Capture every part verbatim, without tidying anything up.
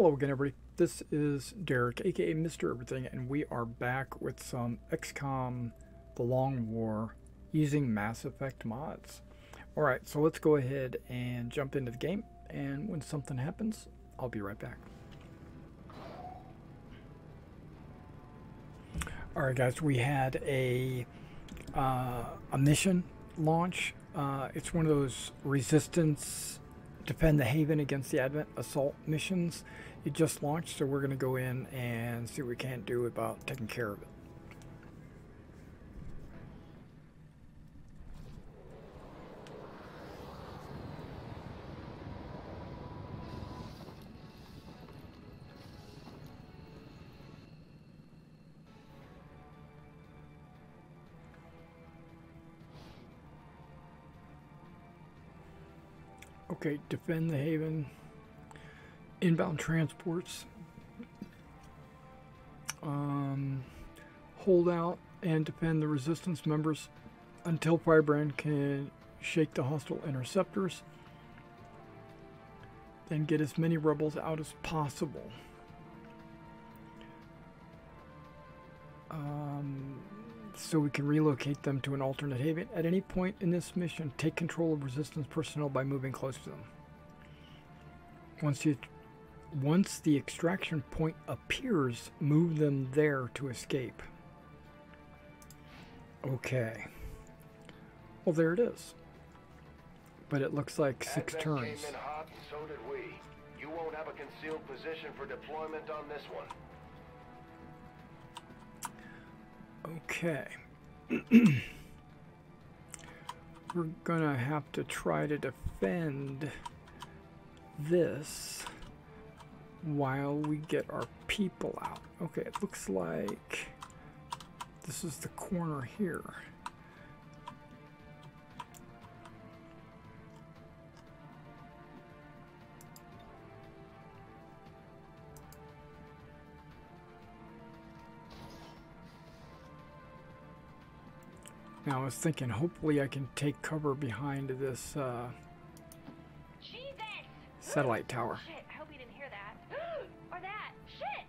Hello again, everybody. This is Derek, aka Mister Everything, and we are back with some X COM: The Long War using Mass Effect mods. Alright, so let's go ahead and jump into the game, and when something happens, I'll be right back. Alright guys, we had a, uh, a mission launch. Uh, it's one of those resistance defend the Haven against the Advent assault missions. It just launched, so we're going to go in and see what we can do about taking care of it. Okay, defend the Haven. Inbound transports. Um, hold out and defend the resistance members until Firebrand can shake the hostile interceptors. Then get as many rebels out as possible. Um, so we can relocate them to an alternate haven. At any point in this mission, take control of resistance personnel by moving close to them. Once the, once the extraction point appears, move them there to escape. Okay. Well, there it is. But it looks like six Advent turns. Came in hot, so did we. You won't have a concealed position for deployment on this one. Okay, we're gonna have to try to defend this while we get our people out. Okay, it looks like this is the corner here. Now I was thinking, hopefully I can take cover behind this uh, satellite tower. Shit, I hope you didn't hear that. Or that. Shit!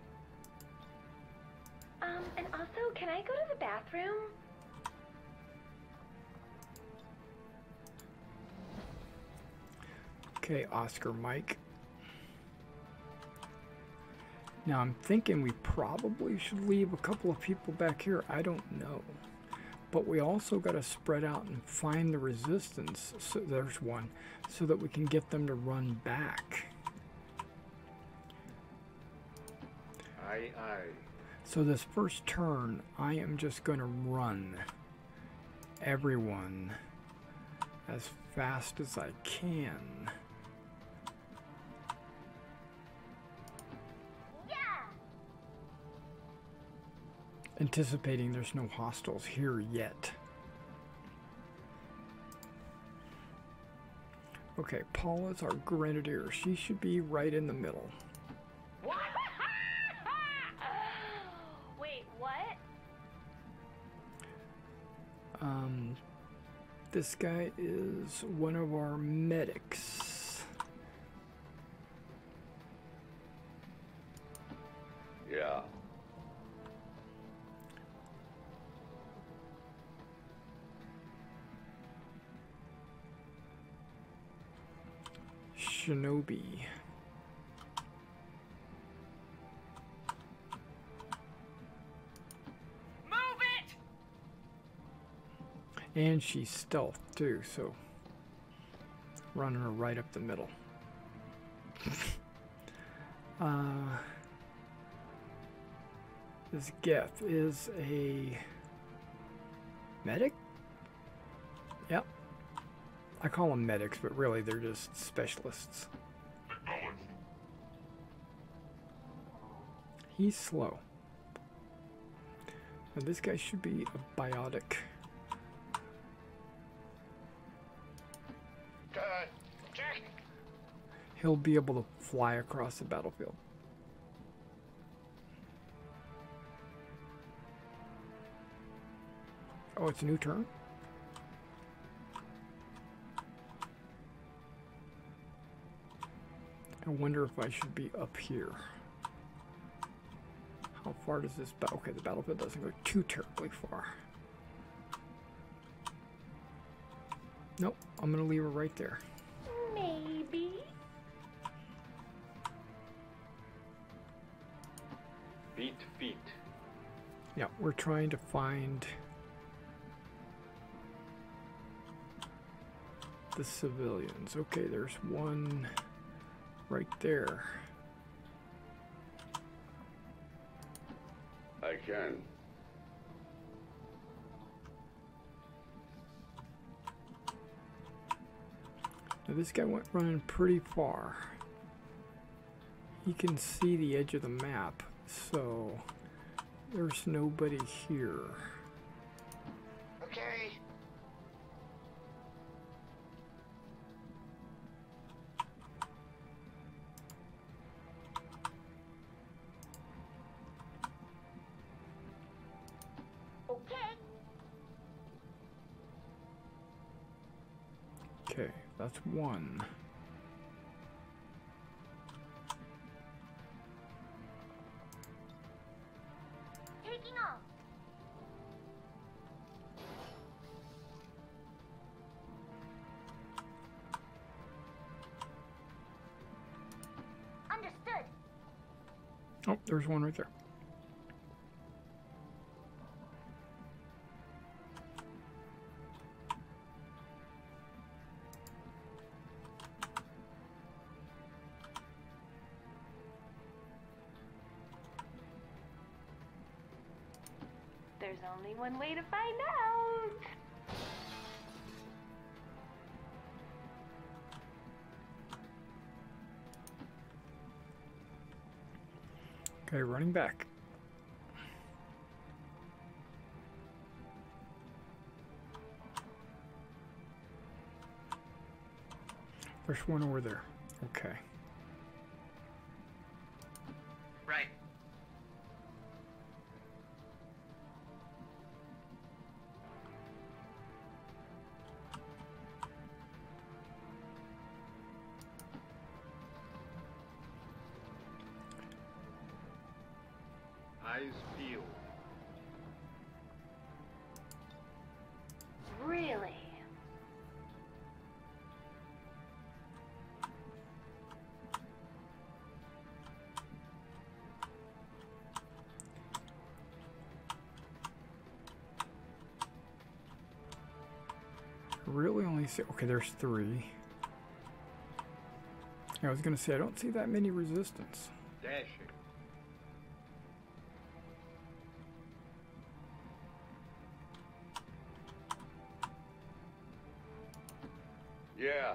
Um, and also, can I go to the bathroom? Okay, Oscar Mike. Now I'm thinking we probably should leave a couple of people back here. I don't know. But we also got to spread out and find the resistance. So there's one, so that we can get them to run back. Aye, aye. So this first turn, I am just going to run everyone as fast as I can. Anticipating there's no hostiles here yet. Okay, Paula's our grenadier. She should be right in the middle. What? Wait, what? Um, this guy is one of our medics. Shinobi. Move it! And she's stealth too, so running her right up the middle. uh, this Geth is a medic? Yep. I call them medics, but really they're just specialists. He's slow. Now this guy should be a biotic. He'll be able to fly across the battlefield. Oh, it's a new turn? I wonder if I should be up here. How far does this battle? Okay, the battlefield doesn't go too terribly far. Nope, I'm gonna leave it right there. Maybe. Beat feet. Yeah, we're trying to find the civilians. Okay, there's one right there. I can. Now this guy went running pretty far. He can see the edge of the map, so there's nobody here. Okay. That's one. Taking off. Understood. Oh, there's one right there. There's only one way to find out. Okay, running back. There's one over there. Okay. Really? Really only see, okay, there's three. I was gonna say I don't see that many resistance. Dashing. Yeah.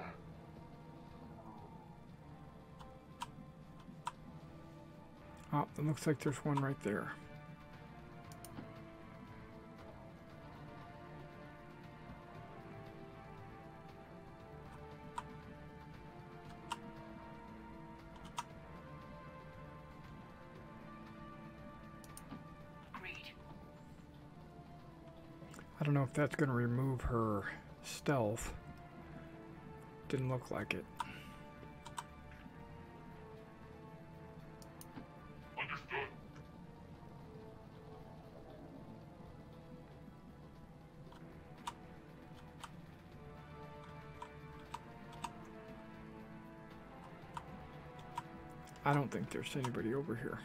Oh, it looks like there's one right there. Great. I don't know if that's going to remove her stealth. Didn't look like it. Understood. I don't think there's anybody over here.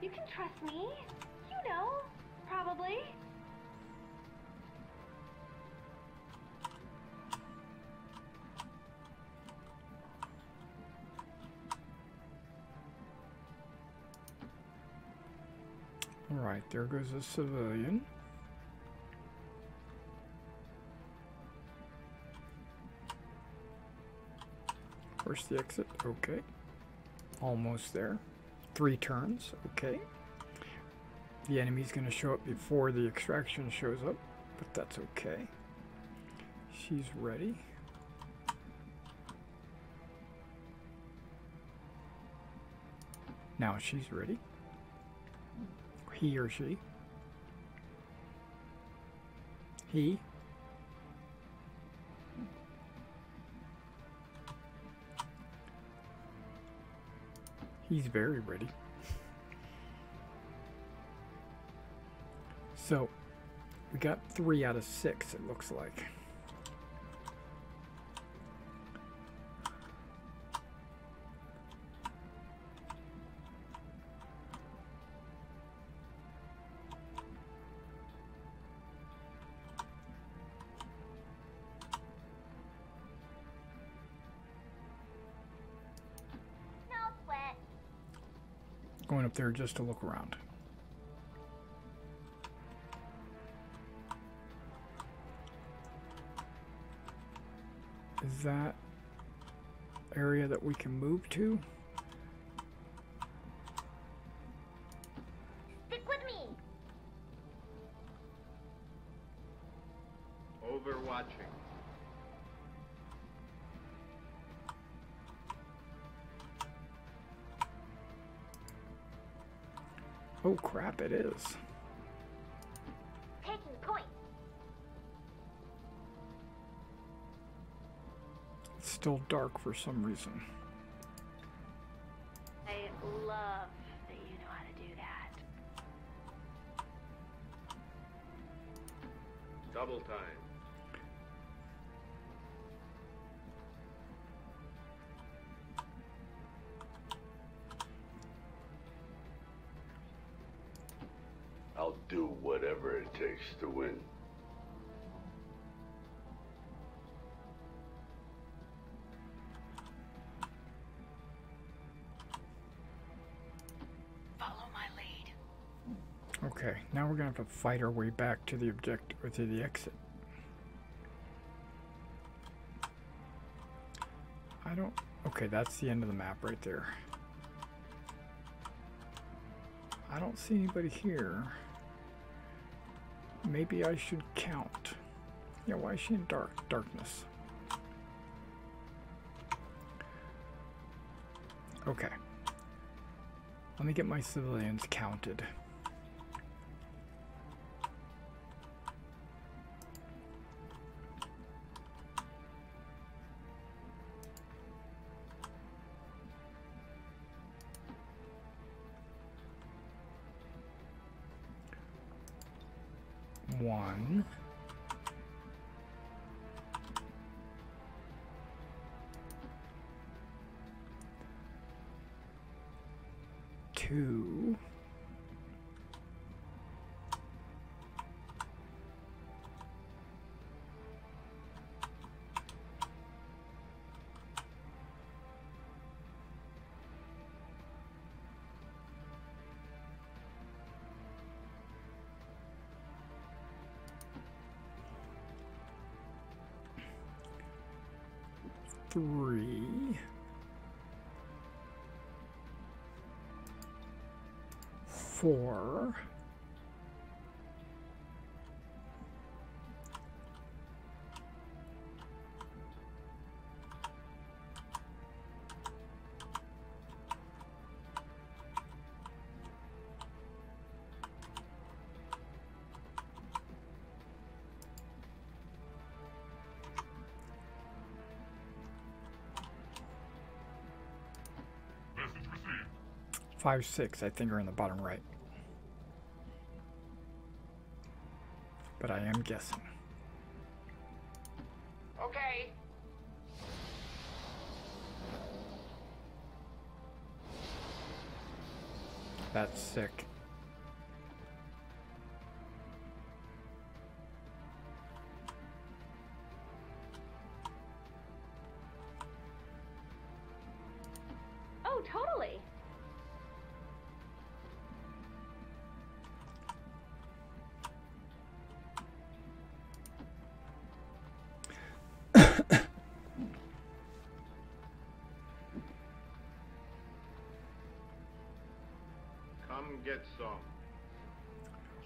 You can trust me, you know, probably. All right, there goes a civilian. Where's the exit? Okay, almost there. Three turns, okay. The enemy's going to show up before the extraction shows up, but that's okay. She's ready. Now she's ready. He or she. He. He's very ready. So, we got three out of six, it looks like. Going up there just to look around. Is that area that we can move to? Stick with me. Overwatching. Oh crap, it is. Taking point. It's still dark for some reason. I love that you know how to do that. Double time. I'll do whatever it takes to win. Follow my lead. Okay, now we're gonna have to fight our way back to the objective or to the exit. I don't. Okay, that's the end of the map right there. I don't see anybody here. Maybe I should count. Yeah, why is she in dark darkness? Okay. Let me get my civilians counted. One. Two. Three, four, five, six, I think, are in the bottom right. But I am guessing. Okay. That's sick. Oh, totally.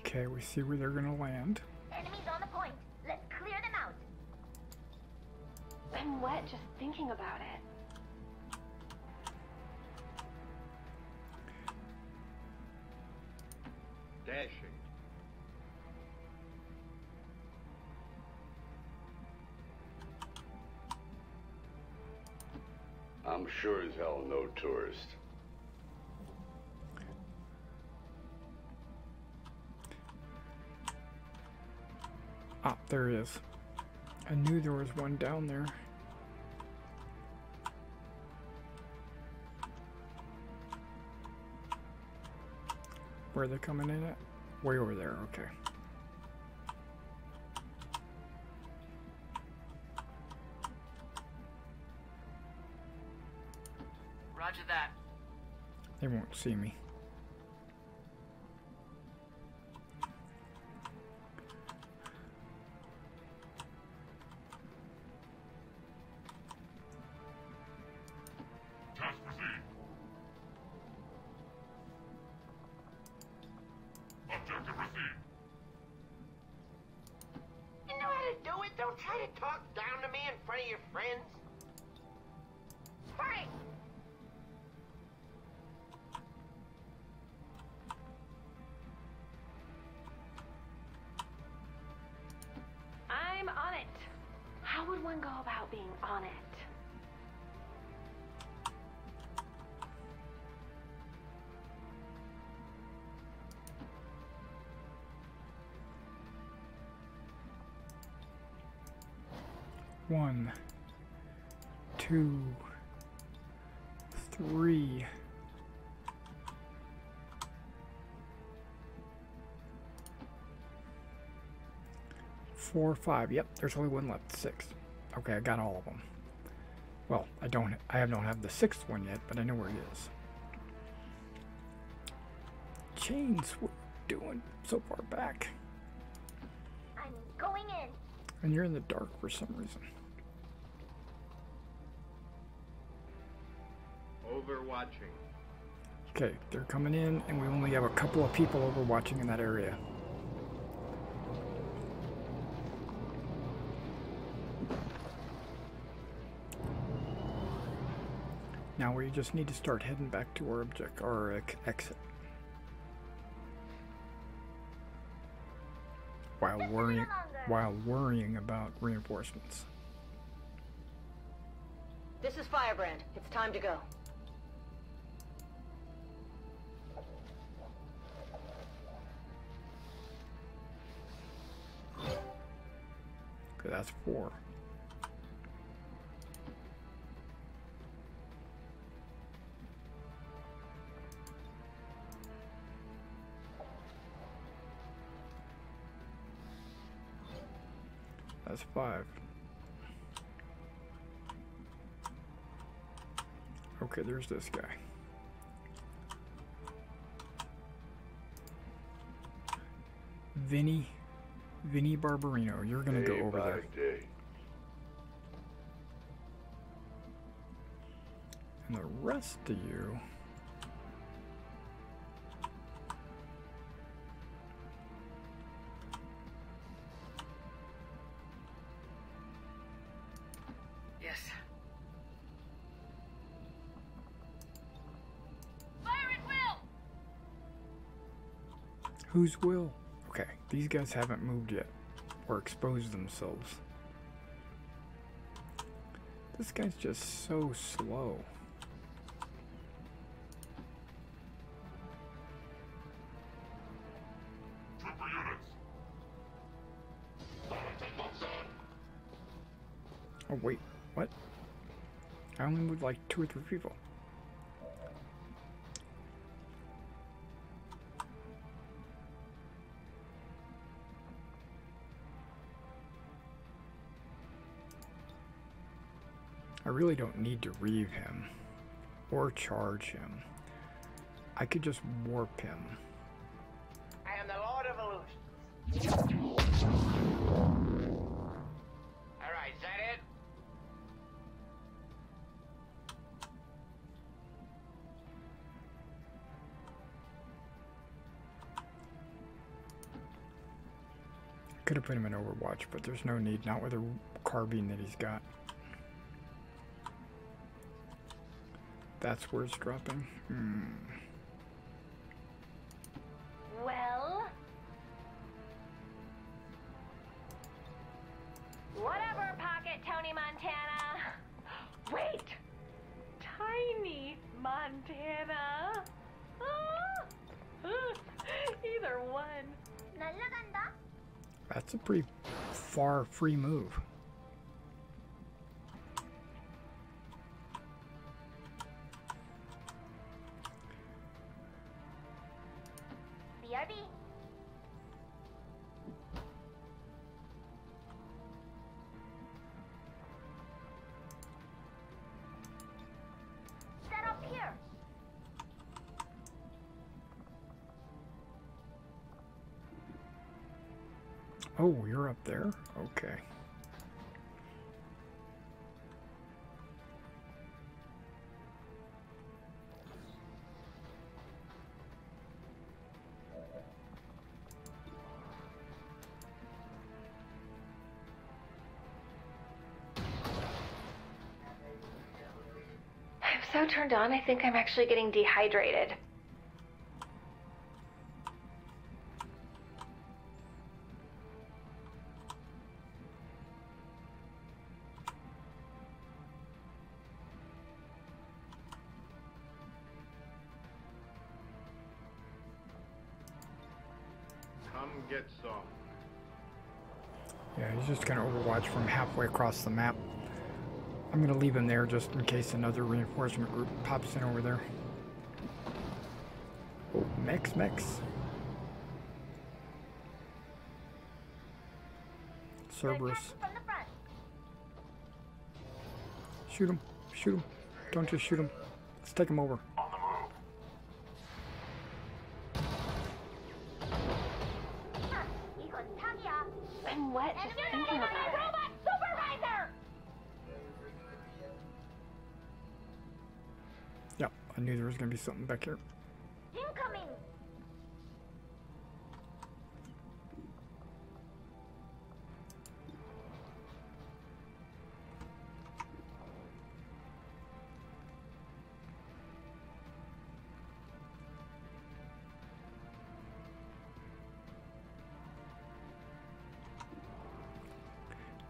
Okay, we see where they're gonna land. Enemies on the point. Let's clear them out. I'm wet just thinking about it. Dashing. I'm sure as hell no tourist. Ah, there it is. I knew there was one down there. Where are they coming in at? Way over there, okay. Roger that. They won't see me. One, two, three. Four, five. Yep, there's only one left. Six. Okay, I got all of them. Well, I don't I don't have the sixth one yet, but I know where it is. Chains, what are you doing so far back? I'm going in. And you're in the dark for some reason. Overwatching. Okay, they're coming in, and we only have a couple of people overwatching in that area. Now we just need to start heading back to our object, our exit. While worrying, while worrying about reinforcements. This is Firebrand. It's time to go. Okay, that's four. That's five. Okay, there's this guy. Vinnie, Vinnie Barbarino, you're gonna go over there. Day. And the rest of you. Who's will? Okay, these guys haven't moved yet, or exposed themselves. This guy's just so slow. Oh wait, what? I only moved like two or three people. I really don't need to reeve him or charge him. I could just warp him. I am the Lord of Illusions. All right, is that it? Could have put him in Overwatch, but there's no need. Not with a carbine that he's got. That's where it's dropping. Hmm. Well, whatever, Pocket Tony Montana. Wait, Tiny Montana. Oh. Either one. That's a pretty far free move. B R B. Set up here. Oh, you're up there? Okay. I'm so turned on, I think I'm actually getting dehydrated. Just gonna overwatch from halfway across the map. I'm gonna leave him there just in case another reinforcement group pops in over there. Oh, mix, mix. Cerberus. Shoot him, shoot him. Don't just shoot him. Let's take him over. There's gonna be something back here. Incoming.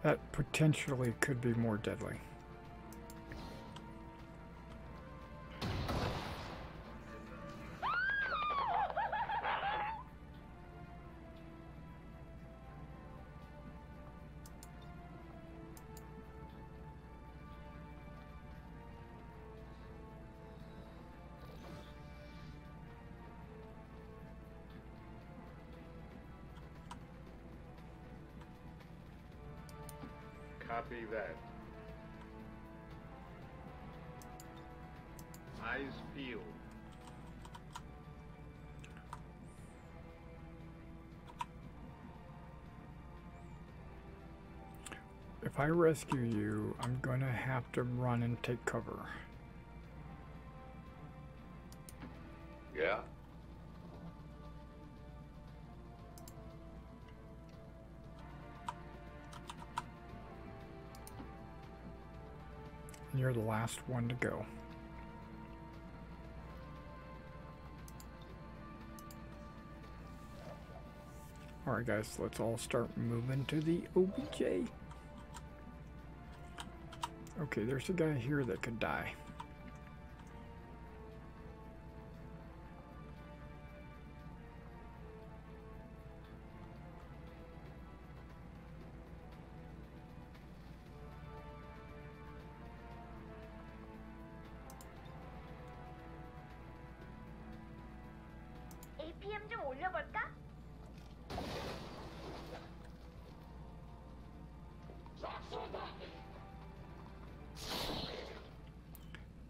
That potentially could be more deadly. Copy that. Eyes peeled. If I rescue you, I'm gonna have to run and take cover. Yeah. You're the last one to go. Alright guys, let's all start moving to the O B J. Okay, there's a guy here that could die.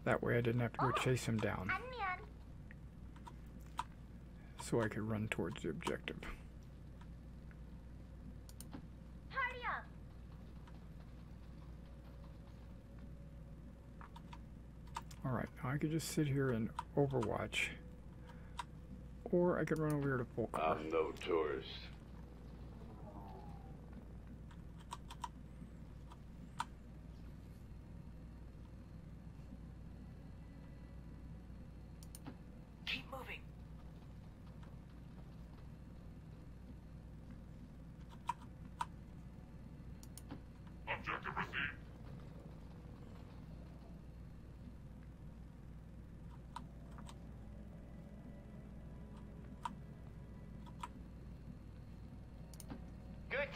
That way I didn't have to go chase him down, so I could run towards the objective. Alright, now I could just sit here and overwatch, or I could run over here to full cover. I'm no tourist.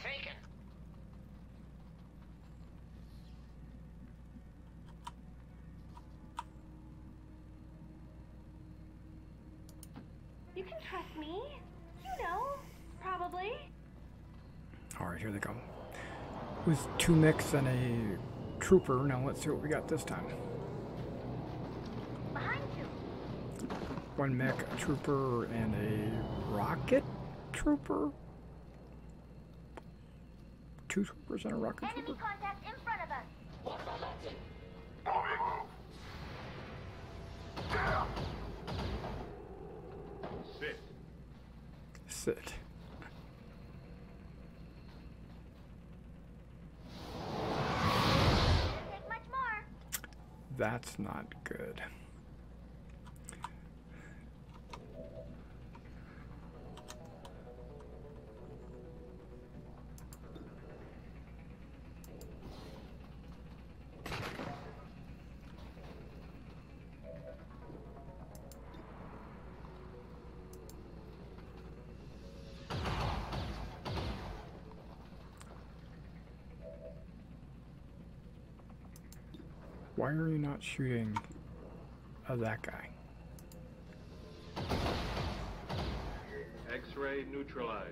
taken. You can trust me. You know, probably. Alright, here they go. With two mechs and a trooper. Now let's see what we got this time. Behind you. One mech, a trooper, and a rocket trooper? Two troopers and a rocket Enemy trooper? Enemy contact in front of us. What's that? Moving. Yeah. Sit. Sit. That's not good. Why are you not shooting at that guy? X-ray neutralized.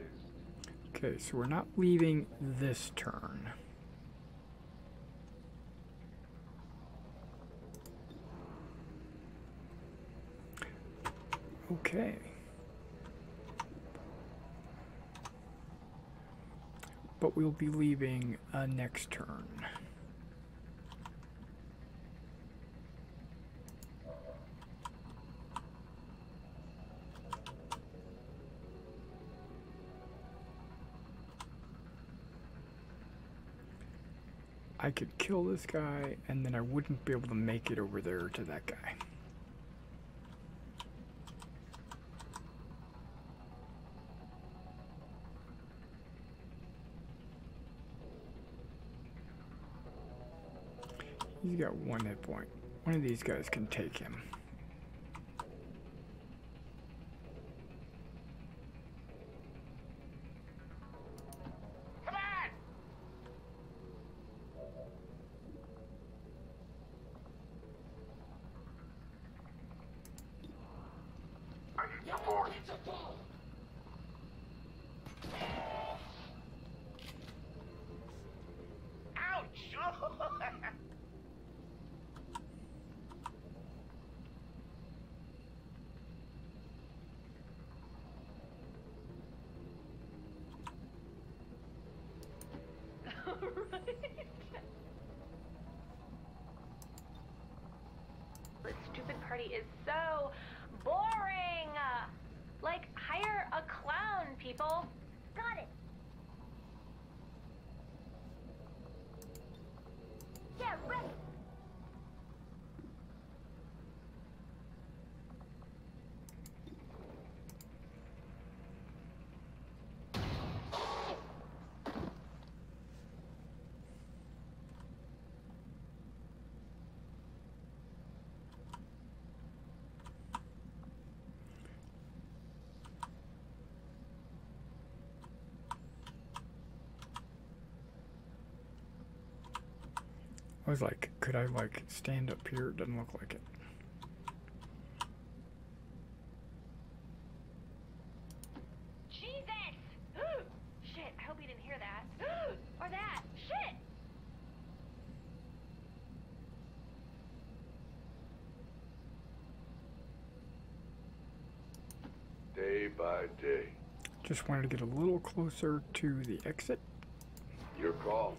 Okay, so we're not leaving this turn. Okay. But we'll be leaving uh, next turn. I could kill this guy, and then I wouldn't be able to make it over there to that guy. He's got one hit point. One of these guys can take him. Is so boring. Like, hire a clown, people. Got it. Yeah, right. I was like, could I like stand up here? It doesn't look like it. Jesus! Ooh, shit, I hope you didn't hear that. Ooh, or that. Shit! Day by day. Just wanted to get a little closer to the exit. Your call.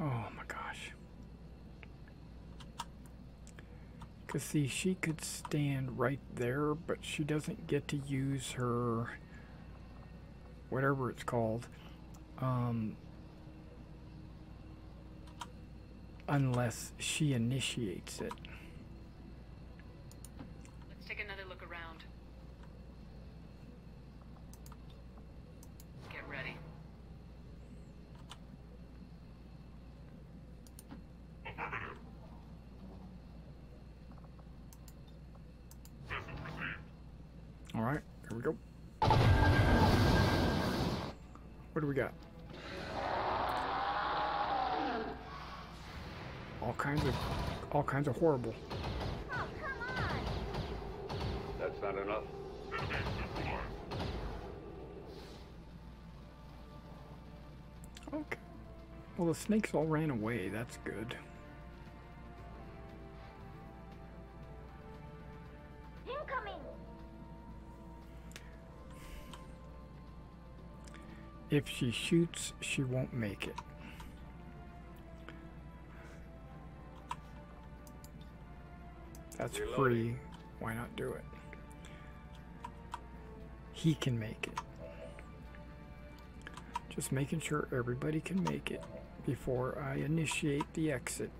Oh my gosh. Because see, she could stand right there, but she doesn't get to use her, whatever it's called, um, unless she initiates it. Let's take another look around. Get ready. All right, here we go. What do we got? All kinds of, all kinds of horrible. Oh, come on. That's not enough. Okay. Well, the snakes all ran away. That's good. If she shoots, she won't make it. That's free. Why not do it? He can make it. Just making sure everybody can make it before I initiate the exit.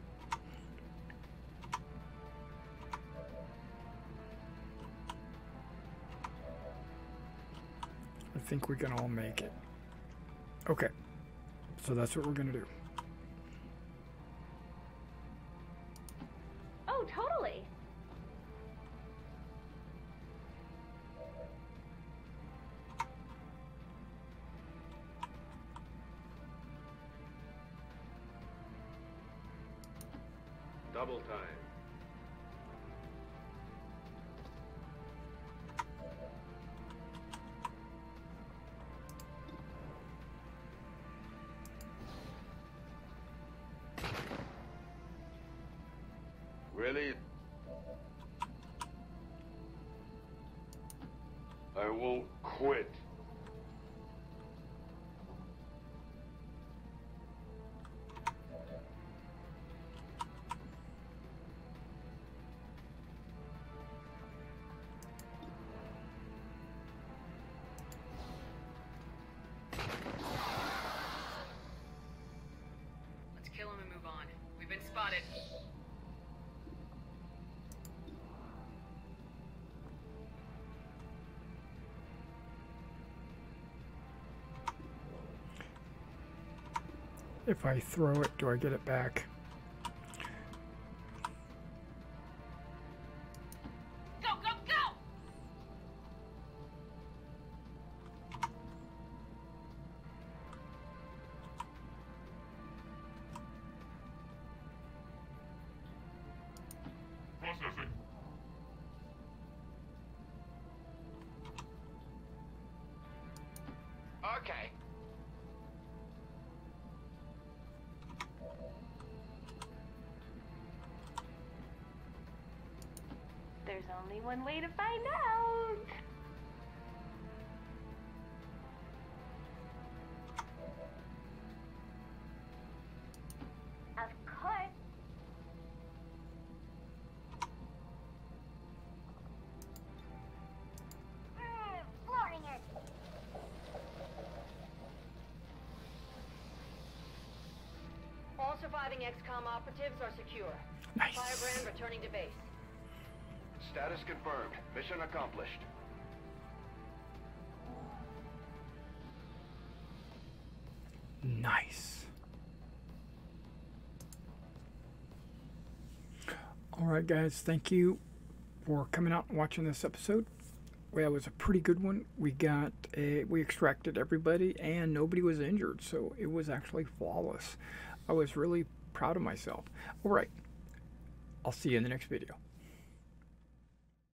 I think we can all make it. Okay, so that's what we're gonna do. Oh, totally. Double time. Really? I won't quit. Let's kill him and move on. We've been spotted. If I throw it, do I get it back? Go, go, go! Processing. Okay. There's only one way to find out. Of course. Mm, flooring it. All surviving X COM operatives are secure. Nice. Firebrand returning to base. Status confirmed. Mission accomplished. Nice. All right, guys. Thank you for coming out and watching this episode. Well, it was a pretty good one. We got a, we extracted everybody, and nobody was injured, so it was actually flawless. I was really proud of myself. All right. I'll see you in the next video.